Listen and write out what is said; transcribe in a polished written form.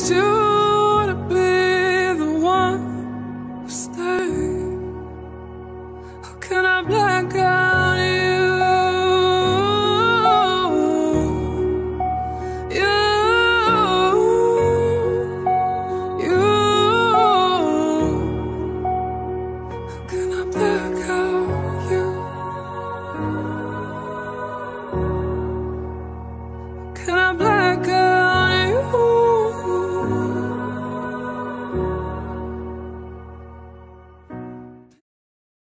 want you to be the one to stay. How can I black out you? How can I black out you? How can I black out?